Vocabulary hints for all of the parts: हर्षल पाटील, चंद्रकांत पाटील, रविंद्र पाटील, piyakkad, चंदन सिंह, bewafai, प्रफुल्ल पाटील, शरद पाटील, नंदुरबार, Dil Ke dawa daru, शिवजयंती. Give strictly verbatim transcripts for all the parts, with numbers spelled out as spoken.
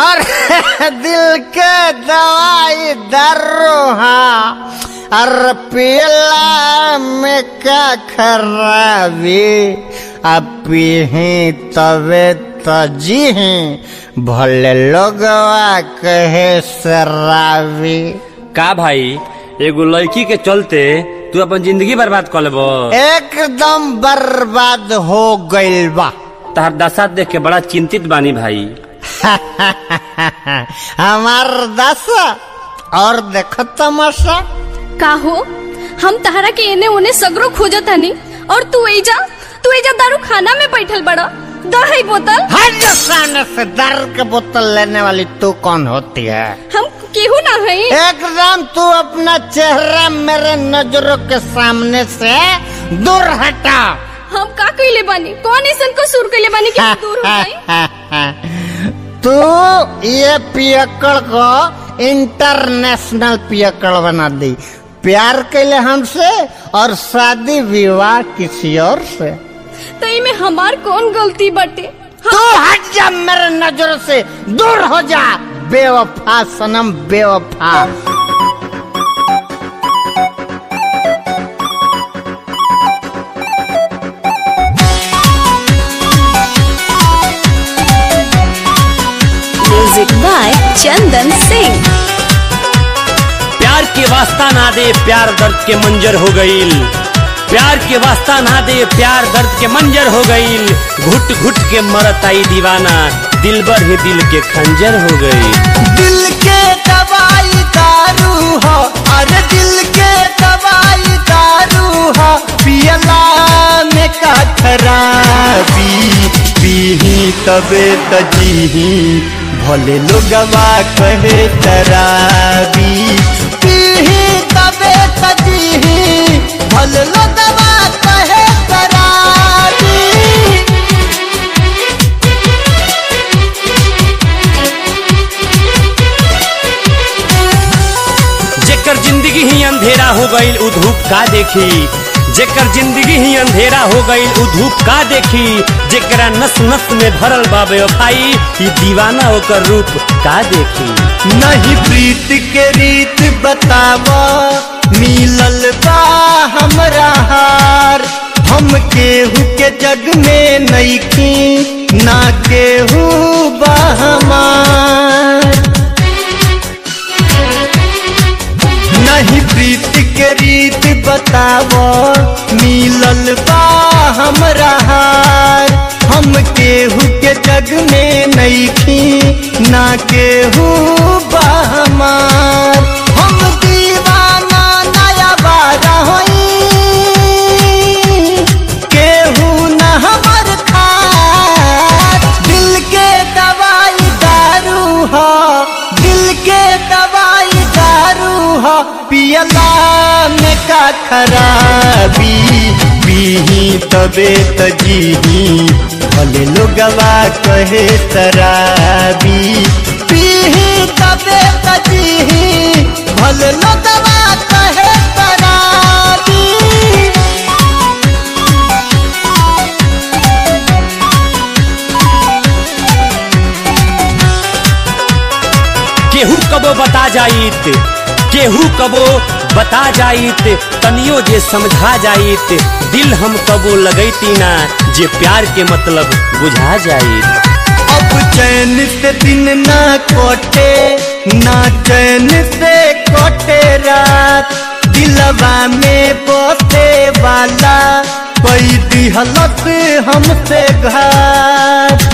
अरे दिल के दवाई दारू अरे पियला में का खराबी अब पीही तबे तजी हैं भले लोगवा कहे शराबी। का भाई एगो लड़की के चलते तू अपन जिंदगी बर्बाद कर लेबो? एकदम बर्बाद हो गइल बा। तहर दशा देख के बड़ा चिंतित बानी भाई। हमार दशा और देखो तमाशा। काहो हम तहरा के एने ओने सगरो खोजतानी और तू एजा तू एजा दारू खाना में बैठल बड़ा। दही बोतल हर सामने से दारू के बोतल लेने वाली तू कौन होती है? हम केहू ना है। एकदम तू अपना चेहरा मेरे नजरों के सामने से दूर हटा। हम का कइले बानी? कौन ऐसन को सुर कइले बानी कि दूर हो जाए? तू ये पियक्कड़ को इंटरनेशनल पियक्कड़ बना दी। प्यार के लिए हमसे और शादी विवाह किसी और से। तो इमे हमार कौन गलती बटे? तू हट जा मेरे नजरों से, दूर हो जा बेवफा सनम बेवफा। बाय चंदन सिंह। प्यार के वास्ता ना दे प्यार दर्द के मंजर हो गईल। प्यार के वास्ता ना दे प्यार दर्द के मंजर हो गईल। घुट घुट के मरत आई दीवाना दिलबर ही दिल के खंजर हो गई। दिल के दवाई दारू हो अरे दिल के दवाई दारू हो पियला में का खराबी पीही तबे तजीही भले लोगवा कहे शराबी पीही तबे तजीही भले लोगवा कहे शराबी। जेकर जिंदगी ही अंधेरा हो गईल उ धूप का देखी। जेकर जिंदगी ही अंधेरा हो गई उ धूप का देखी। जेकरा नस नस में भरल बा बेवफाई ये दीवाना ओकर रूप का देखी। नहीं प्रीत के रीत बतावा मिलल बा हमरा हार। हम केहू के जग में नइखी ना केहू बा हमार। नहीं प्रीत के रीत बतावा मिलल बा हमरा हार। हम केहू के जग में नइखी ना केहू बा हमार। हम दीवाना नया वादा होई केहू ना हमर खार। दिल के दवाई दारू हो दिल के दवाई दारू हो पियला में का खराबी पीही तबे तजीही भले लोगवा कहे शराबी पीही तबे तजीही भले लोगवा कहे शराबी। केहू कबो बता जाइत केहू कबो बता जाइत तनियो जे समझा जाइत। दिल हम कबो लगैती ना जे प्यार के मतलब बुझा जाइत। अब चैन से दिन ना कोटे ना चैन से कोटे रात। दिलवा में बोते वाला कोई दिहलत हमसे घात।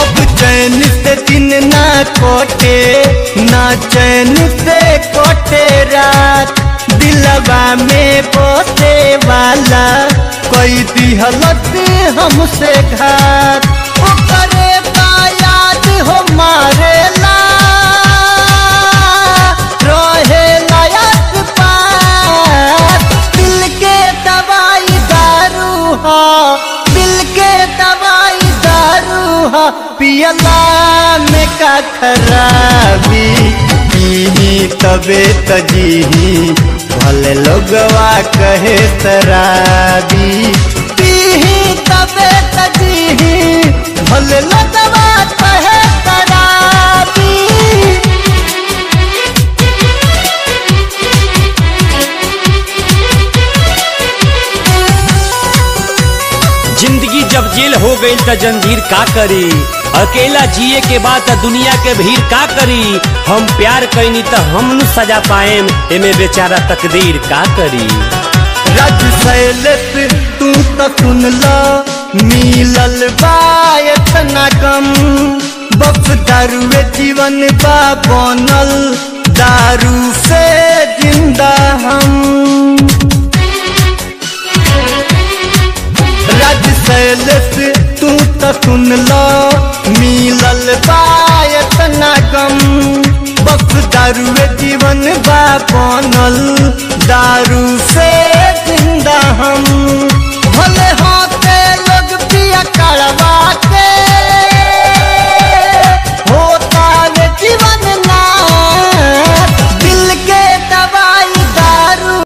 अब चैन से दिन ना कोटे ना चैन से कोटे रात। दिलवा में बोते वाला कोई दिहलत हमसे घात। ओकरे बा याद हो मारेला रहेला याद पास। दिल के दवाई दारू हो दिल के दवाई दारू हो पियला में का खराबी पीही तबे तजीही भले लोगवा कहे शराबी पीही तबे तजीही भले का जंजीर का करी, अकेला जिए के बाद दुनिया के भीड़ का करी। हम प्यार कईनी तो हम सजा पाएम, एमे बेचारा तकदीर का करी। रज सैलत तू तो सुनला मिलल बातना कम, बफ दारुए जीवन बा बनल, दारू से जिंदा हम। रज सैलत तू तो सुनला मिलल बातना कम, बफ दारुए जीवन बा बनल, दारू